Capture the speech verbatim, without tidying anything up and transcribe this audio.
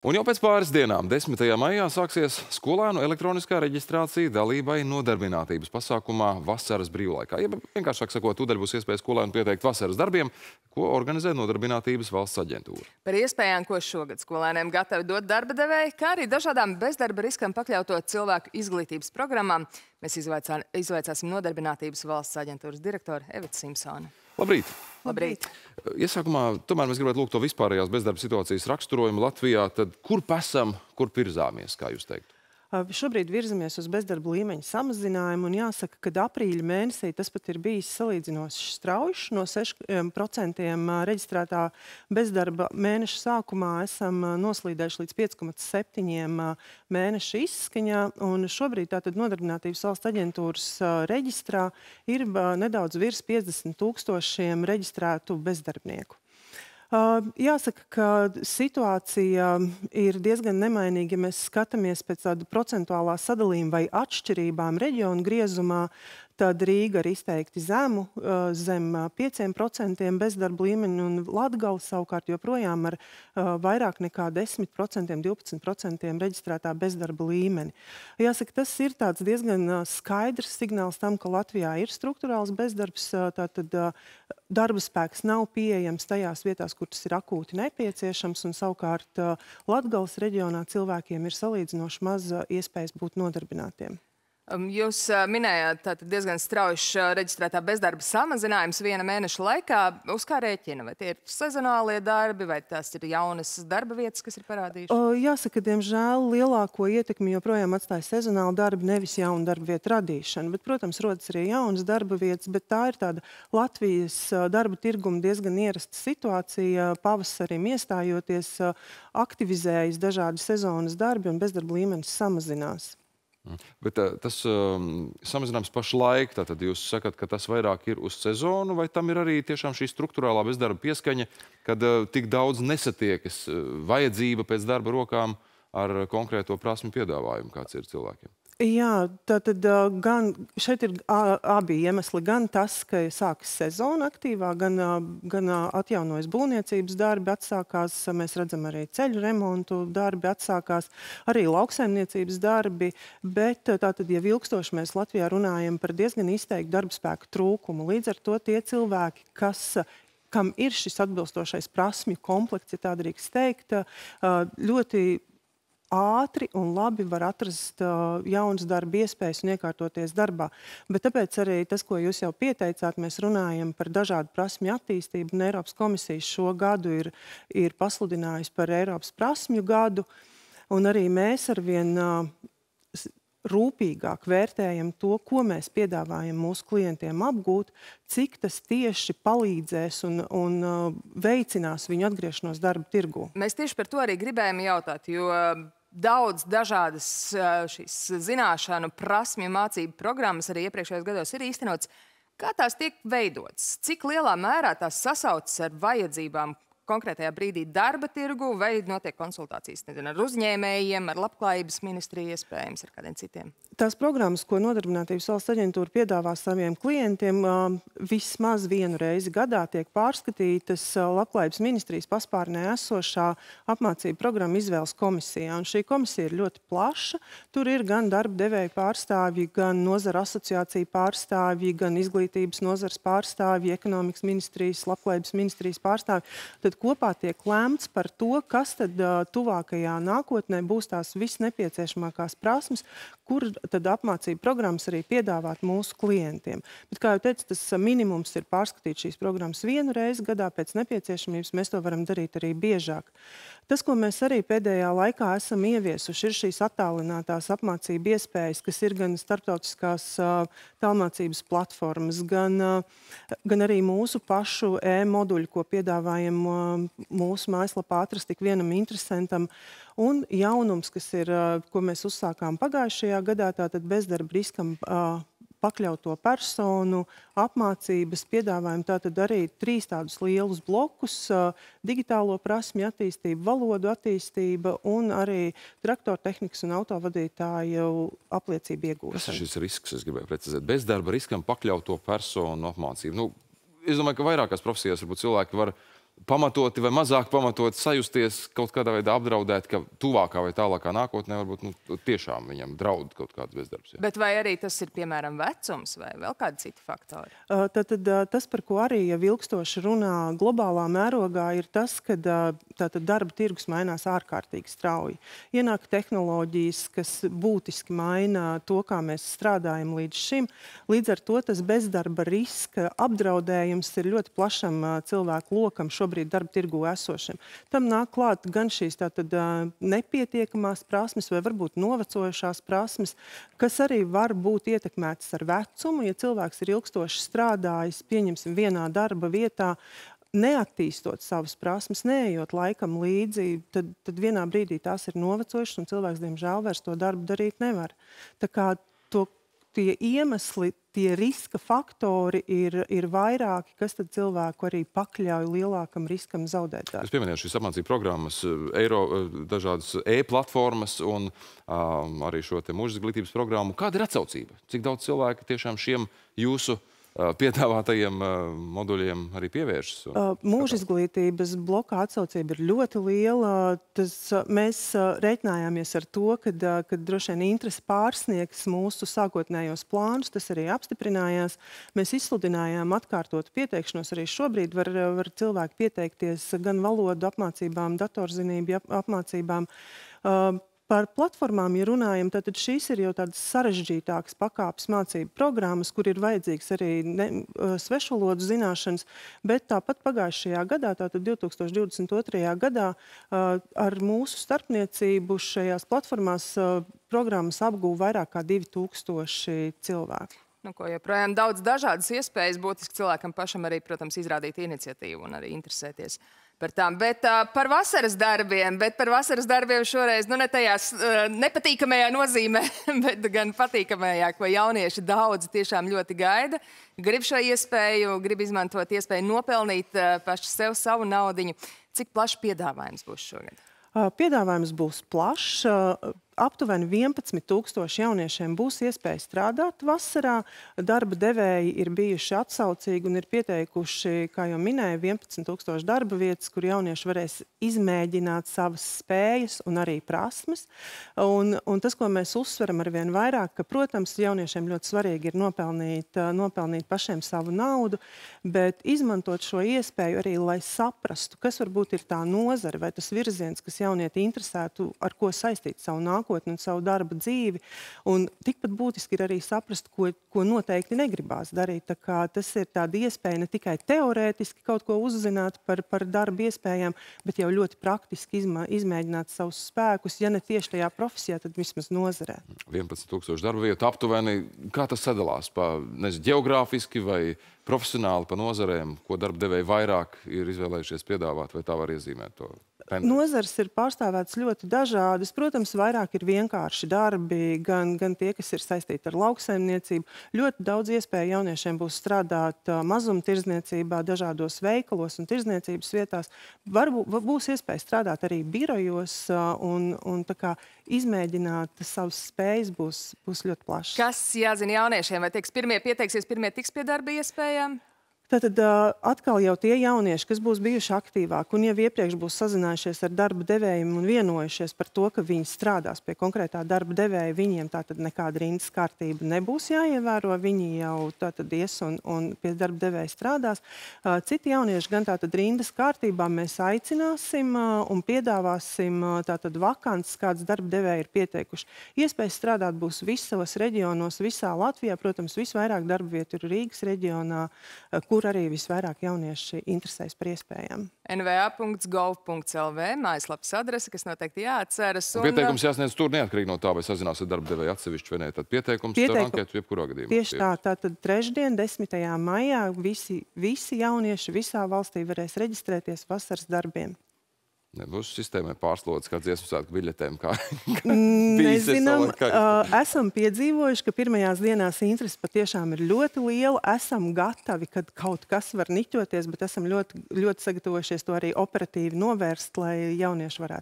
Un jau pēc pāris dienām, desmitajā maijā, sāksies skolēnu elektroniskā reģistrācija dalībai nodarbinātības pasākumā vasaras brīvlaikā. Ja vienkāršāk sakot, tūdaļ būs iespēja skolēnu pieteikt vasaras darbiem, ko organizē Nodarbinātības valsts aģentūra. Par iespējām, ko šogad skolēniem gatavi dot darba devēji, kā arī dažādām bezdarba riskam pakļautot cilvēku izglītības programmām, mēs izvaicā, izvaicāsim Nodarbinātības valsts aģentūras direktoru Evitu Simsonu. Labrīt! Labrīt! Iesākumā, tomēr mēs gribētu lūgt to vispārējās bezdarba situācijas raksturojumu Latvijā. Tad kur pasam, kur pirzāmies, kā jūs teiktu? Šobrīd virzamies uz bezdarba līmeņa samazinājumu, un jāsaka, ka aprīļa mēnesī tas pat ir bijis salīdzinoši strauji. No sešiem procentiem reģistrētā bezdarba mēneša sākumā esam noslīdējuši līdz pieciem komats septiņiem mēneša izskaņā, un šobrīd tātad Nodarbinātības valsts aģentūras reģistrā ir nedaudz virs piecdesmit tūkstošiem reģistrētu bezdarbnieku. Jāsaka, ka situācija ir diezgan nemainīga, ja mēs skatāmies pēc tāda procentuālā sadalījuma vai atšķirībām reģionu griezumā. Tad Rīga ir izteikti zemu, zem pieciem procentiem bezdarba līmeņa, un Latgala savukārt joprojām ar vairāk nekā desmit procentiem, divpadsmit procentiem reģistrētā bezdarba līmeni. Jāsaka, tas ir tāds diezgan skaidrs signāls tam, ka Latvijā ir struktūrāls bezdarbs, tātad darba spēks nav pieejams tajās vietās, kur tas ir akūti nepieciešams, un savukārt Latgales reģionā cilvēkiem ir salīdzinoši maz iespējas būt nodarbinātiem. Jūs minējāt diezgan strauši reģistrētā bezdarba samazinājums viena mēneša laikā. Uz kā rēķina? Vai tie ir sezonālie darbi, vai tās ir jaunas darba vietas, kas ir parādījušās? Jāsaka, diemžēl lielāko ietekmi joprojām atstāja sezonāli darbi, nevis jaunu darba vietu radīšana. Bet, protams, rodas arī jaunas darba vietas, bet tā ir tāda Latvijas darba tirguma diezgan ierasta situācija. Pavasarim iestājoties, aktivizējas dažādi sezonas darbi un bezdarba līmenis samazinās. Bet tas um, samazinājums pašlaik, tad jūs sakat, ka tas vairāk ir uz sezonu, vai tam ir arī tiešām šī struktūrālā bezdarba pieskaņa, kad uh, tik daudz nesatiekas uh, vajadzība pēc darba rokām ar konkrēto prasmu piedāvājumu, kāds ir cilvēkiem? Jā, tātad gan šeit ir abi iemesli, gan tas, ka sākas sezona aktīvā, gan, gan atjaunojas būvniecības darbi atsākās, mēs redzam arī ceļu remontu darbi atsākās, arī lauksaimniecības darbi, bet tātad, ja ilgstoši mēs Latvijā runājam par diezgan izteiktu darbspēku trūkumu, līdz ar to tie cilvēki, kas kam ir šis atbilstošais prasmju komplekts, ja tā drīkst teikt, ļoti ātri un labi var atrast uh, jaunas darba iespējas un iekārtoties darbā. Bet tāpēc arī tas, ko jūs jau pieteicāt, mēs runājam par dažādu prasmju attīstību, un Eiropas komisija šo gadu ir, ir pasludinājusi par Eiropas prasmju gadu, un arī mēs arvien uh, rūpīgāk vērtējam to, ko mēs piedāvājam mūsu klientiem apgūt, cik tas tieši palīdzēs un, un uh, veicinās viņu atgriešanos darba tirgū. Mēs tieši par to arī gribējām jautāt, jo daudz dažādas šīs zināšanu, prasmju, mācību programmas arī iepriekšējos gados ir īstenotas. Kā tās tiek veidotas? Cik lielā mērā tās sasaucas ar vajadzībām konkrētajā brīdī darba tirgu, vai notiek konsultācijas nezinu, ar uzņēmējiem, ar Labklājības ministriju, iespējams, ar kādiem citiem? Tās programmas, ko Nodarbinātības valsts aģentūra piedāvā saviem klientiem, vismaz vienu reizi gadā tiek pārskatītas Labklājības ministrijas paspārnē esošā apmācību programma izvēles komisijā. Un šī komisija ir ļoti plaša. Tur ir gan darba devēja pārstāvji, gan nozara asociācija pārstāvji, gan izglītības nozares pārstāvji, ekonomikas ministrijas, Labklājības ministrijas pārstāvji. Tad kopā tiek lēmts par to, kas tad uh, tuvākajā nākotnē būs tās visnepieciešamākās prasmes, kur tad apmācība programmas arī piedāvāt mūsu klientiem. Bet, kā jau teicu, tas minimums ir pārskatīt šīs programmas vienu reizi gadā, pēc nepieciešamības mēs to varam darīt arī biežāk. Tas, ko mēs arī pēdējā laikā esam ieviesuši, ir šīs attālinātās apmācība iespējas, kas ir gan starptautiskās uh, tālmācības platformas, gan, uh, gan arī mūsu pašu e-moduļu, ko piedāvājam uh, mūsu mājaslapā atrast tik vienam interesantam. Un jaunums, kas ir, ko mēs uzsākām pagājušajā gadā, tātad bezdarba riskam uh, pakļauto personu apmācības piedāvājumu, tātad arī trīs tādus lielus blokus uh, – digitālo prasmi attīstību, valodu attīstība un arī traktortehnikas un autovadītāju apliecību iegūšana. Kas ir šis risks, es gribēju precizēt? Bezdarba riskam pakļauto personu apmācību. Nu, es domāju, ka vairākās profesijās varbūt cilvēki var pamatoti vai mazāk pamatoti sajusties kaut kādā veidā apdraudēt, ka tuvākā vai tālākā nākotnē varbūt nu, tiešām viņam draud kaut kāds bezdarbs. Jā. Bet vai arī tas ir, piemēram, vecums vai vēl kādi citi faktori? Uh, tad, uh, tas, par ko arī ja ilgstoši runā globālā mērogā, ir tas, ka uh, darba tirgus mainās ārkārtīgi strauji. Ienāk tehnoloģijas, kas būtiski maina to, kā mēs strādājam līdz šim. Līdz ar to tas bezdarba riska apdraudējums ir ļoti plašam uh, cilvēku lokam šobrīd darba tirgu esošiem. Tam nāk klāt gan šīs tātad nepietiekamās prasmes vai varbūt novecojušās prasmes, kas arī var būt ietekmētas ar vecumu. Ja cilvēks ir ilgstoši strādājis, pieņemsim, vienā darba vietā, neattīstot savas prasmes, neejot laikam līdzi, tad, tad vienā brīdī tās ir novecojušas un cilvēks, diemžēl, vairs to darbu darīt nevar. Tā kā to, tie iemesli, tie riska faktori ir, ir vairāki, kas tad cilvēku arī pakļauj lielākam riskam zaudēt darbu. Es pieminēju šīs apmācību programmas, eiro, dažādas e-platformas un um, arī šo te mūža izglītības programmu. Kāda ir atsaucība? Cik daudz cilvēku tiešām šiem jūsu piedāvātajiem moduļiem arī pievēršas? Mūža izglītības blokā atsaucība ir ļoti liela. Tas, mēs rēķinājāmies ar to, kad, kad droši vien interesi pārsniegs mūsu sākotnējos plānus, tas arī apstiprinājās. Mēs izsludinājām atkārtotu pieteikšanos. Arī šobrīd var, var cilvēki pieteikties gan valodu apmācībām, datorzinību apmācībām. Par platformām, ja runājam, tad šīs ir jau tādas sarežģītākas pakāpes mācību programmas, kur ir vajadzīgs arī ne, svešvalodu zināšanas, bet tāpat pagājušajā gadā, tātad divtūkstoš divdesmit otrajā. gadā, ar mūsu starpniecību šajās platformās programmas apguva vairāk kā divi tūkstoši cilvēku. Nu, ko joprojām daudz dažādas iespējas, būtiski cilvēkam pašam arī, protams, izrādīt iniciatīvu un arī interesēties par tām. Bet uh, par vasaras darbiem, bet par vasaras darbiem šoreiz, nu ne tajās uh, nepatīkamajā nozīmē, bet gan patīkamajā, ko jaunieši daudzi tiešām ļoti gaida. Grib šo iespēju, grib izmantot iespēju nopelnīt uh, paši sev savu naudiņu. Cik plašs piedāvājums būs šogad? Uh, piedāvājums būs plašs. Uh, Aptuveni vienpadsmit tūkstoši jauniešiem būs iespēja strādāt vasarā. Darba devēji ir bijuši atsaucīgi un ir pieteikuši, kā jau minēju, vienpadsmit tūkstoši darba vietas, kur jaunieši varēs izmēģināt savas spējas un arī prasmes. Un, un tas, ko mēs uzsveram arvien vairāk, ka, protams, jauniešiem ļoti svarīgi ir nopelnīt, nopelnīt pašiem savu naudu, bet izmantot šo iespēju arī, lai saprastu, kas varbūt ir tā nozara vai tas virziens, kas jaunieti interesētu, ar ko saistīt savu nākotni un savu darba dzīvi. Un tikpat būtiski ir arī saprast, ko, ko noteikti negribās darīt. Tā kā tas ir tāda iespēja ne tikai teorētiski kaut ko uzzināt par, par darba iespējām, bet jau ļoti praktiski izmā, izmēģināt savus spēkus, ja ne tieši tajā profesijā, tad vismaz nozarē. vienpadsmit tūkstoši darba vietu aptuveni. Kā tas sadalās? Pa, nezinu, ģeogrāfiski vai profesionāli pa nozarēm, ko darba devēji vairāk ir izvēlējušies piedāvāt, vai tā var iezīmēt to? Nozars ir pārstāvētas ļoti dažādas. Protams, vairāk ir vienkārši darbi, gan, gan tie, kas ir saistīti ar lauksaimniecību. Ļoti daudz iespēju jauniešiem būs strādāt mazumtirdzniecībā, dažādos veikalos un tirdzniecības vietās. Varbūt būs iespēja strādāt arī birojos un, un tā kā izmēģināt savas spējas būs, būs ļoti plašas. Kas jāzina jauniešiem? Vai tiks pirmie pieteiksies, pirmie tiks pie darba iespējām? Tātad atkal jau tie jaunieši, kas būs bijuši aktīvāki un jau iepriekš būs sazinājušies ar darba devējiem un vienojušies par to, ka viņi strādās pie konkrētā darba devēja, viņiem tātad nekāda rindas kārtība nebūs jāievēro, viņi jau tātad ies un, un pie darba devēja strādās. Citi jaunieši gan tātad rindas kārtībā mēs aicināsim un piedāvāsim tātad vakances, kādas darba devēja ir pieteikuši. Iespējas strādāt būs visos reģionos, visā Latvijā, protams, visvairāk darba vietu ir Rīgas reģionā, kur kur arī visvairāk jaunieši interesēs par iespējām. N V A punkts gov punkts l v mājaslapas adrese, kas noteikti jāatceras. Un... Pieteikums jāsniedz tur neatkarīgi no tā, vai sazinās ar darba devēju atsevišķi vai nē. Tad pieteikums, Pieteikum... tev anketu jebkurā gadījumā. Tieši tā, tātad trešdien, desmitajā maijā, visi, visi jaunieši visā valstī varēs reģistrēties vasaras darbiem. Nebūs sistēmai pārslodzes kā dziesmu svētku biļetēm? Kā, kā Nezinām, uh, esam piedzīvojuši, ka pirmajās dienās interesi patiešām ir ļoti liela. Esam gatavi, kad kaut kas var niķoties, bet esam ļoti, ļoti sagatavojušies to arī operatīvi novērst, lai jaunieši varētu.